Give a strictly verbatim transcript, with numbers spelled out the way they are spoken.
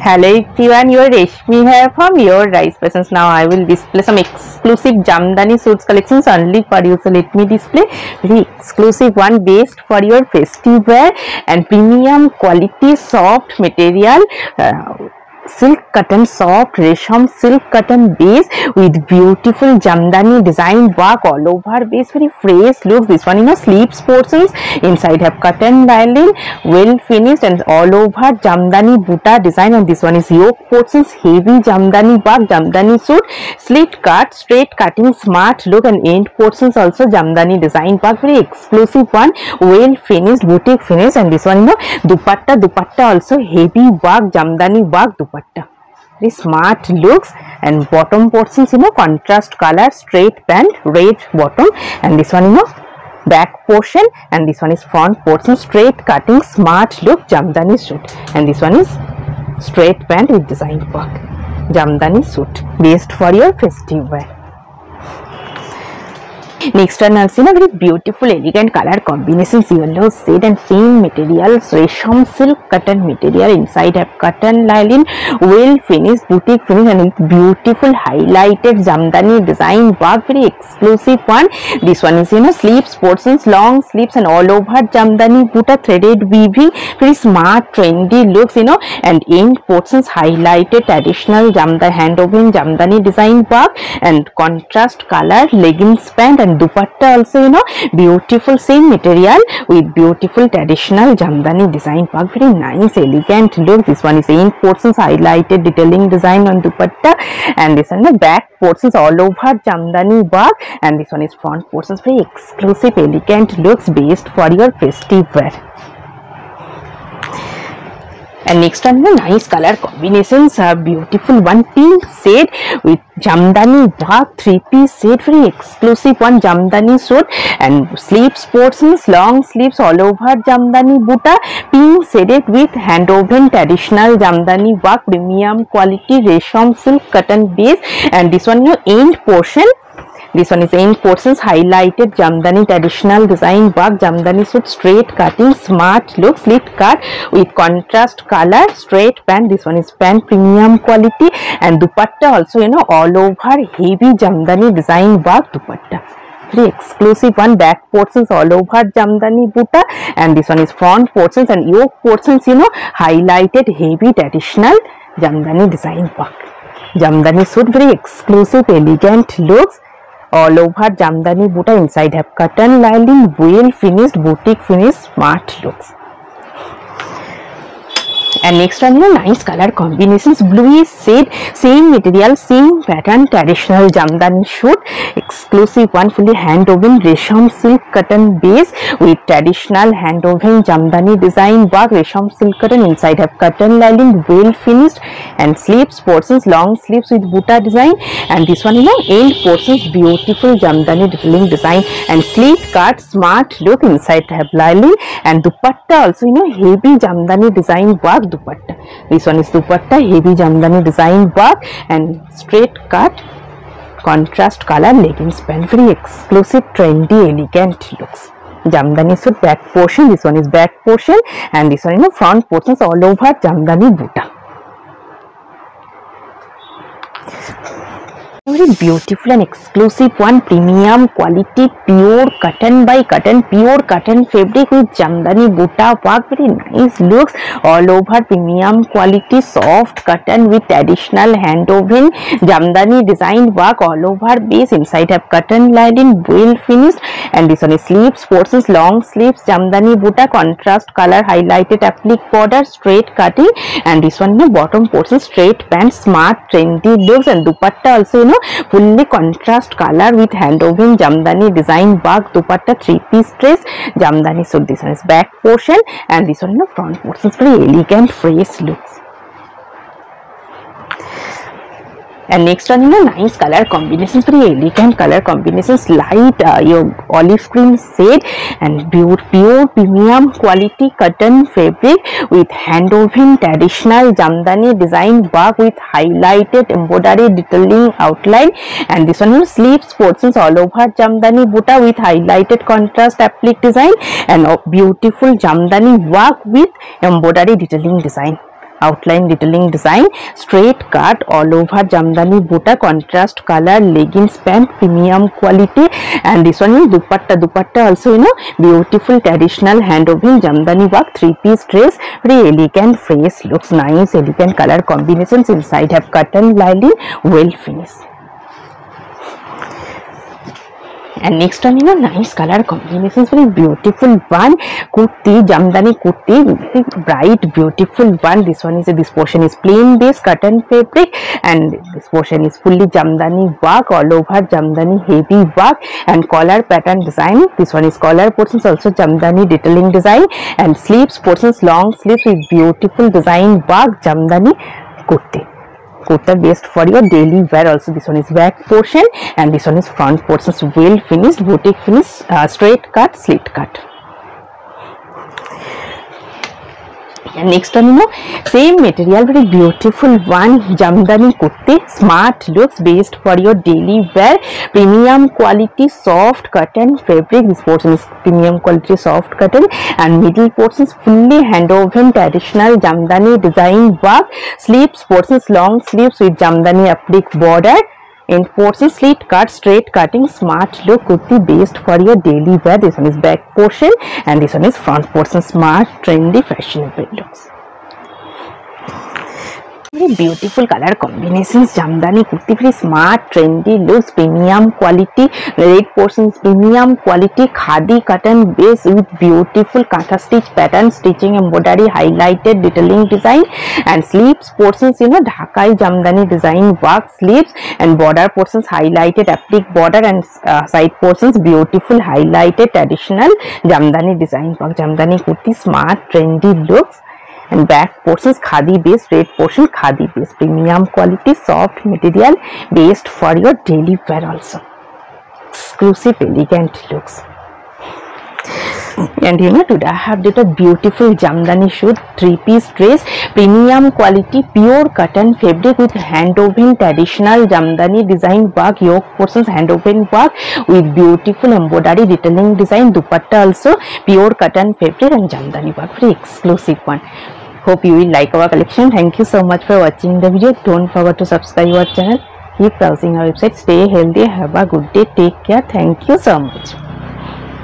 Hello everyone, your Reshmi here from Your Rice Fashions. Now I will display some exclusive Jamdani suits collections only for you. So let me display very exclusive one based for your festive wear and premium quality soft material. Uh, silk cotton soft reshom silk cotton base with beautiful jamdani design work all over base, very fresh look. This one, you know, sleeves portions inside have cotton lining, well finished, and all over jamdani buta design. And this one is yoke portions, heavy jamdani work, jamdani suit, slit cut, straight cutting, smart look, and end portions also jamdani design work, very exclusive one, well finished, boutique finish. And this one, you know, dupatta dupatta also heavy work, jamdani work dupatta. Very smart looks, and bottom portions, you know, contrast color, straight pant, red bottom, and this one, you know, back portion, and this one is front portion, straight cutting, smart look, jamdani suit. And this one is straight pant with design work, jamdani suit, based for your festive wear. Next one also, you know, very beautiful elegant color combinations, yellow shade and same materials, resham silk cotton material, inside have cotton lining, well finished, boutique finish, and with beautiful highlighted jamdani design work, very exclusive one. This one is, you know, sleeves portions, long sleeves, and all over jamdani buta, threaded weaving, very smart trendy looks, you know, and end portions highlighted, traditional jamdani hand woven jamdani design work, and contrast color leggings pant. And dupatta also, you know, beautiful same material with beautiful traditional jamdani design work, very nice elegant look. This one is in portions highlighted detailing design on dupatta, and this one, the back portions all over jamdani work, and this one is front portions, very exclusive elegant looks based for your festive wear. And next one, the nice color combinations are beautiful. One pink shade with jamdani work, three piece set, very exclusive one, jamdani suit, and sleeves portions, long sleeves, all over jamdani buta, pink shaded with hand woven traditional jamdani work, premium quality resham silk cotton base. And this one, your end portion, this one is in portions highlighted jamdani traditional design work, jamdani suit, straight cutting, smart look, slit cut with contrast color, straight pant. This one is pant, premium quality, and dupatta also, you know, all over heavy jamdani design work dupatta, very exclusive one. Back portions all over jamdani buta, and this one is front portions, and yoke portions, you know, highlighted heavy traditional jamdani design work, jamdani suit, very exclusive elegant looks, all over jamdani buta, inside have cotton lining, well finished, boutique finish, smart looks. And next one, you know, nice color combinations, bluish shade, same material, same pattern, traditional jamdani suit, exclusive one, fully hand woven resham silk cotton base with traditional hand woven jamdani design work, resham silk cotton, inside have cotton lining, well finished, and sleeves portions, long sleeves with buta design. And this one, you know, end portions, beautiful jamdani detailing design, and sleeve cut, smart look, inside have lining, and dupatta also, you know, heavy jamdani design work dupatta. This one is dupatta, heavy jamdani design work, and straight cut, contrast color leggings pant, very exclusive trendy elegant looks, jamdani suit. Back portion, this one is back portion, and this one, you know, front portions all over jamdani buta, very beautiful and exclusive one, premium quality, pure cotton by cotton, pure cotton fabric with jamdani buta work, very nice looks, all over premium quality soft cotton with traditional hand woven jamdani design work, all over base, inside have cotton lining, well finished. And this one is sleeves portions, long sleeves jamdani buta, contrast color highlighted applique border, straight cutting, and this one, the bottom portion, straight pants, smart trendy looks. And dupatta also, you know, fully contrast color with hand woven jamdani design work dupatta, three piece dress jamdani suit. This one is back portion, and this one, you know, front portion, very elegant fresh looks. And next one, you know, nice color combinations, very elegant color combinations, light uh, your olive green shade, and pure, pure premium quality cotton fabric with hand woven traditional jamdani design work with highlighted embroidery detailing outline. And this one, you know, sleeves portions all over jamdani buta with highlighted contrast applique design, and uh, beautiful jamdani work with embroidery detailing design. Outline detailing design, straight cut, all over jamdani buta, contrast colour, leggings pant, premium quality and this one is dupatta. Dupatta also you know beautiful traditional hand woven jamdani work three piece dress, very elegant, fresh, looks nice, elegant color combinations. Inside have cotton lining, well finished. And next one, you know, nice color combinations, very beautiful one. Kurti, jamdani kurti, bright, beautiful one. This one is a, this portion is plain base cotton fabric, and this portion is fully jamdani work, all over jamdani heavy work, and collar pattern design. This one is collar portions also jamdani detailing design, and sleeves portions long sleeves with beautiful design work, jamdani kurti. Kurta best for your daily wear also. This one is back portion and this one is front portion. So well finished, boutique finish, uh, straight cut, slit cut. And next one, you know, same material, very beautiful one, jamdani kurti, smart looks, based for your daily wear, premium quality soft cotton fabric. This portion is premium quality soft cotton and middle portion is fully hand woven traditional jamdani design work. Sleeves portions long sleeves with jamdani applique border. In portion slit cut, straight cutting, smart look, kurti based for your daily wear. This one is back portion and this one is front portion. Smart, trendy, fashionable looks. Very beautiful color combinations, jamdani kurti, very smart, trendy looks, premium quality. Red portions premium quality, khadi cotton base with beautiful kantha stitch pattern, stitching embroidery, highlighted detailing design. And sleeves portions, you know, dhakai jamdani design work sleeves, and border portions highlighted applique border, and uh, side portions beautiful highlighted traditional jamdani design work. Jamdani kurti, smart, trendy looks. And back portions khadi based, red portion khadi based, premium quality soft material based for your daily wear also. Exclusive elegant looks. And you know, today I have did a beautiful jamdani shoot three piece dress, premium quality pure cotton fabric with hand woven traditional jamdani design work, yoke portions hand woven work with beautiful embroidery detailing design. Dupatta also pure cotton fabric and jamdani work, very exclusive one. Hope you will like our collection. Thank you so much for watching the video. Don't forget to subscribe our channel. Keep browsing our website. Stay healthy. Have a good day. Take care. Thank you so much.